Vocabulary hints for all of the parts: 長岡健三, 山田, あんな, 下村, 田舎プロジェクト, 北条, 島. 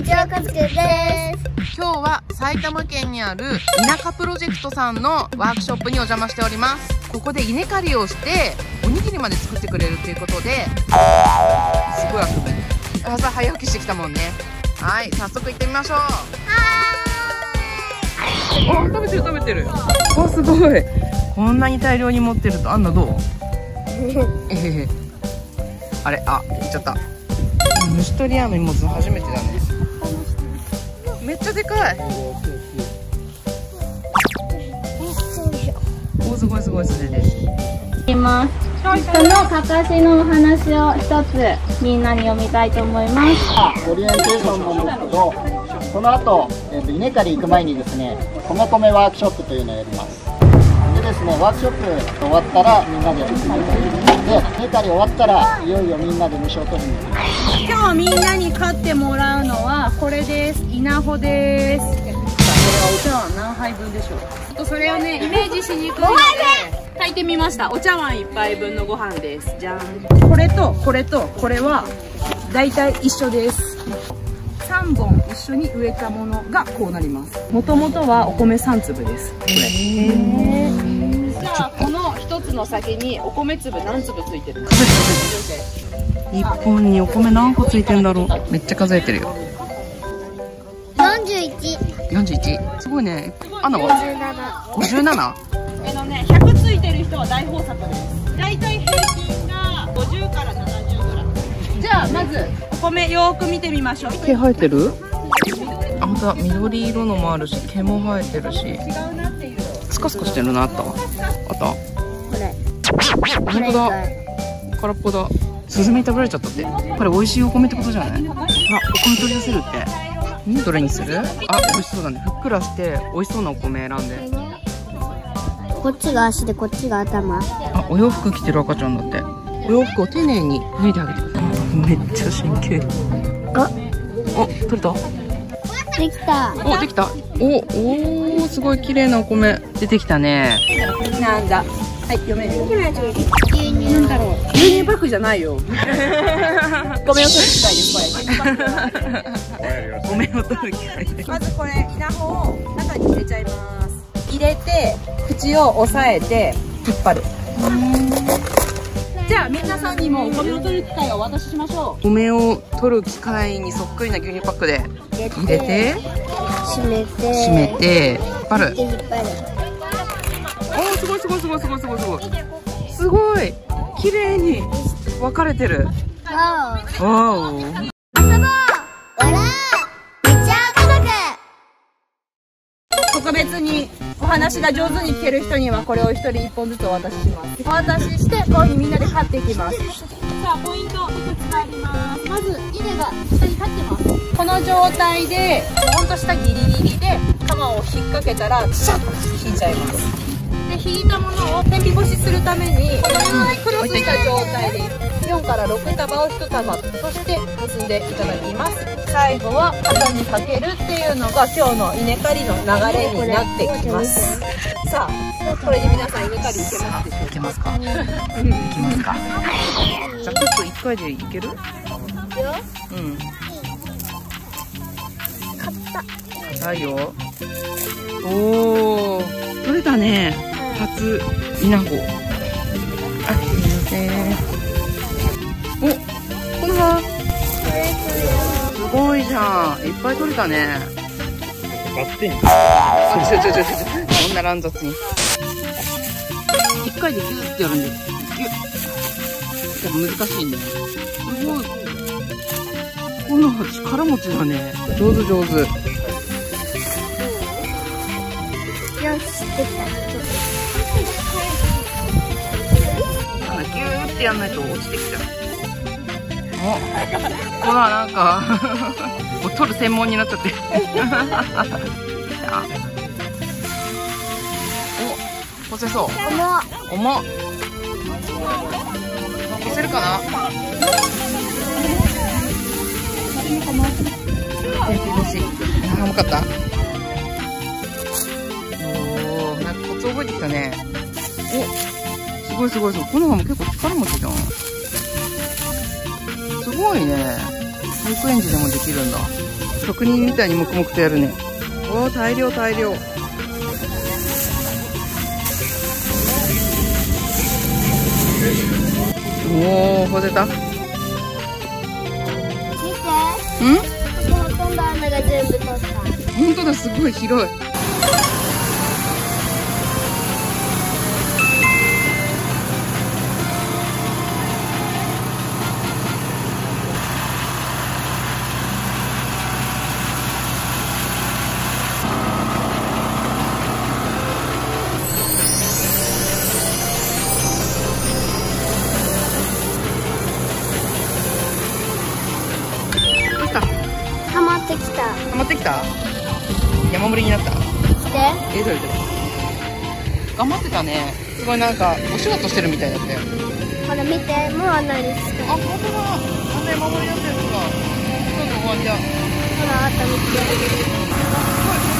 にちは、かずくです。今日は埼玉県にある田舎プロジェクトさんのワークショップにお邪魔しております。ここで稲刈りをしておにぎりまで作ってくれるということで、すごい遊び、朝早起きしてきたもんね。はい、早速行ってみましょう。はーい。あ、食べてる食べてる。あ、すごい、こんなに大量に持ってると。アンナどう？あれ、あ、行っちゃった。虫取り網持つの初めてだね。めっちゃでかい。お、すごいすごい。それです。います。人のかかしのお話を一つみんなに読みたいと思います。オリエンテーションなんですけど、この後、稲刈り行く前にですね、米米ワークショップというのをやります。でですね、ワークショップ終わったらみんなで稲刈り終わったらいよいよみんなで虫を取りに行きます。今日みんなに飼ってもらうのはこれです。稲穂です。これはお茶碗何杯分でしょう？ちょっとそれをね、イメージしにくいので炊いてみました。お茶碗1杯分のご飯です。じゃん。これとこれとこれはだいたい一緒です。3本一緒に植えたものがこうなります。もともとはお米3粒です。これ、じゃあこの1つの先にお米粒何粒ついてる？1本にお米何個ついてるんだろう。めっちゃ数えてるよ。41。すごいね。アナは 57？ ね、100ついてる人は大豊作です。だいたい平均が50から70ぐらい。じゃあまずお米よく見てみましょう。毛生えてる？あ、ほんとだ、緑色のもあるし、毛も生えてるし、違うなっていう。スカスカしてるな。あったわ、あった。これ本当だ、空っぽだ。スズメに食べられちゃったって。これ美味しいお米ってことじゃない？あ、お米取り出せるって。どれにする？あ、美味しそうだね。ふっくらして美味しそうなお米選んで。こっちが足でこっちが頭。あ、お洋服着てる赤ちゃんだって。お洋服を丁寧に脱いであげてください。めっちゃ真剣。あ、お、取れた？できた。お、できた。お、すごい綺麗なお米出てきたね。なんだ。はい、読める。なんだろう。牛乳パックじゃないよ。ごめんを取る機械です。これ。ごめんを取る機械です。まずこれ稲穂を中に入れちゃいます。入れて口を押さえて引っ張る。じゃあ皆さんにもお米を取る機械をお渡ししましょう。お米を取る機械にそっくりな牛乳パックで入れて、閉めて引っ張る。おお、すごいすごいすごいすごいすごいすごいすごい、綺麗に分かれてる。わおわお。遊ぼう、笑う、めちゃ家族。特別にお話が上手に聞ける人にはこれを一人一本ずつお渡しします。お渡ししてこういうふうにみんなで飼っていきます。さあ、ポイントをいくつかあります。まず稲が下に立ってます。この状態でほんと下ギリギリで鎌を引っ掛けたらシャッと引いちゃいます。で、引いたものを天日干しするためにこのようにクロスした状態で4から6束を1束として結んでいただきます。最後は肩にかけるっていうのが今日の稲刈りの流れになってきます。さあ、これで皆さん稲刈りいけますか？いけますか？じゃあちょっと1回でいける？うん、硬いよ。おー、取れたね。初稲穂。あ、すいません。お、この葉すごいじゃん。いっぱい取れたね。あ、ちょこんな乱雑に一回でギュッてやるんです。ギュッ。でも難しいね。すごい、この葉力持ちだね。上手上手。よし、できた。なんかギューってやんないと落ちてきちゃう。お、ここはなんかもう取る専門になっちゃって。お、干せそう。重っ。干せるかな？寒かった。おお、なんかコツ覚えてきたね。お、すごいすごいすごい。この葉も結構力持ちじゃん。すごいね。保育園児でもできるんだ。職人みたいに黙々とやるね。おお、大量大量。おお、ほてた。見て。うん？もうほとんど雨が全部取った。本当だ、すごい広い。山盛りになった。して。どれどれ。頑張ってたね。すごいなんかお仕事してるみたいだったよ。ほら見て、もうないです。あ、本当だ。あんな山盛りになってるとか。今度終わっちゃう。ほらあった見て。すごいこん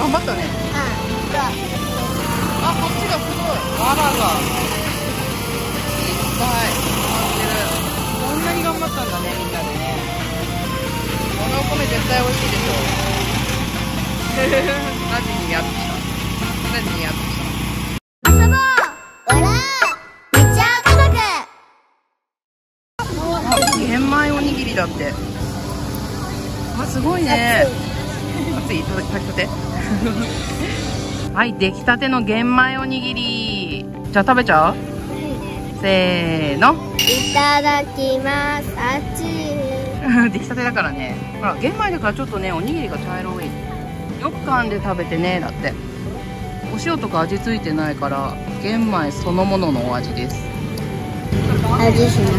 なに。頑張ったね。うん。だ。あ、こっちがすごい。あらら。いっぱい。頑張ったんだね、みんなでね。このお米絶対美味しいでしょう。マジにやってきた。マジにやってきた。玄米おにぎりだって。あ、すごいね。熱い、炊きたて。はい、出来たての玄米おにぎり。じゃあ食べちゃう？せーの。いただきます。あっちー。出来たてだからね。ほら玄米だからちょっとね、おにぎりが茶色い。よく噛んで食べてね。だってお塩とか味付いてないから玄米そのもののお味です。味しな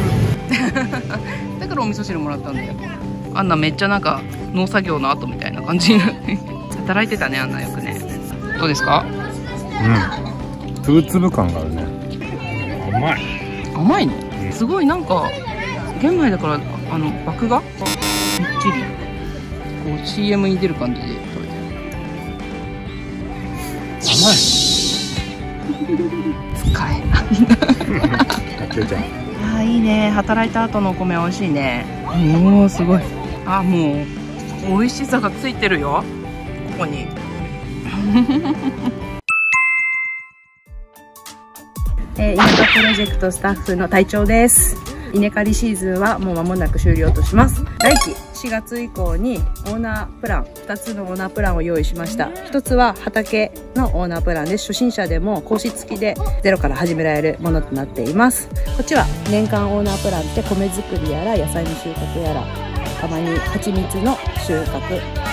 い。だからお味噌汁もらったんだよ。アンナめっちゃなんか農作業の後みたいな感じになって。働いてたね、アンナよくね。どうですか？うん、粒々感があるね。甘い甘いね。すごいなんか玄米だから麦芽みっちりこう CM に出る感じで食べてる。甘い。使え。ああいいね。働いた後のお米美味しいね。おおすごい。あ、もう美味しさがついてるよ、ここに。イネカプロジェクトスタッフの隊長です。稲刈りシーズンはもう間もなく終了とします。来期4月以降にオーナープラン、2つのオーナープランを用意しました。1つは畑のオーナープランです。初心者でも講師付きでゼロから始められるものとなっています。こっちは年間オーナープランで米作りやら野菜の収穫やら、たまに蜂蜜の収穫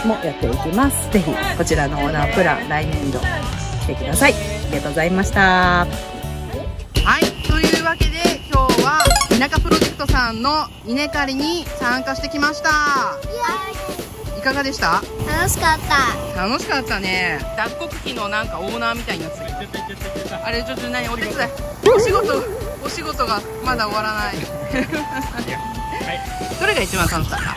もやっていきます。ぜひこちらのオーナープラン来年度来てください。ありがとうございました。はい、というわけで今日は田舎プロジェクトさんの稲刈りに参加してきました。いかがでした？楽しかった。楽しかったね。脱穀機のなんかオーナーみたいなやつ。あれちょっと何、お手伝い、お仕事がまだ終わらない。どれが一番楽しかった？あ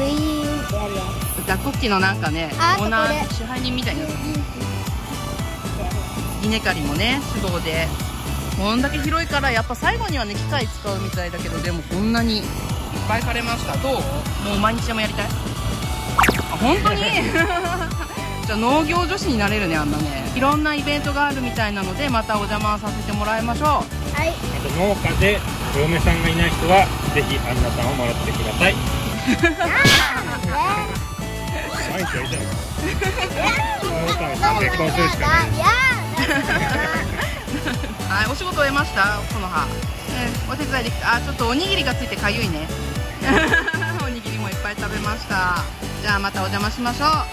れブイーンってやるやつ。脱穀機のなんかね、オーナー、支配人みたいなやつ。稲刈りもね、手動でこんだけ広いからやっぱ最後にはね機械使うみたいだけど、でもこんなにいっぱい枯れました。どう？もう毎日でもやりたい。あ、本当に？じゃあ農業女子になれるね、あんなね。いろんなイベントがあるみたいなのでまたお邪魔させてもらいましょう。はい。農家で嫁さんがいない人はぜひアンナさんをもらってください。毎日やりたい。結婚するしかない。はい、お仕事終えました、この葉。お手伝いできた。あ、ちょっとおにぎりがついてかゆいね。おにぎりもいっぱい食べました。じゃあまたお邪魔しましょう。は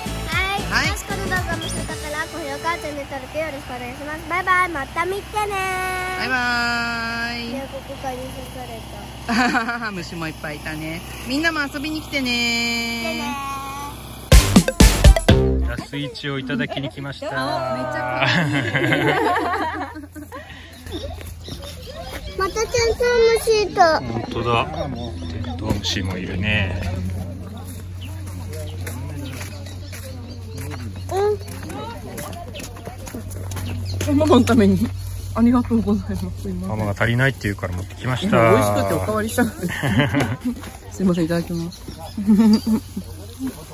い。はい、よろしくお願いします。だから高評価、チャンネル登録よろしくお願いします。バイバイ、また見てね。バイバイ。いや、ここかに刺された。虫もいっぱいいたね。みんなも遊びに来てね。じゃあスイーツをいただきに来ました。めっちゃ可愛い。またテントウムシだ。本当だ。テントウムシもいるね。うん。ママのために。ありがとうございます。玉が足りないっていうから持ってきました。美味しくておかわりした。すいません、いただきます。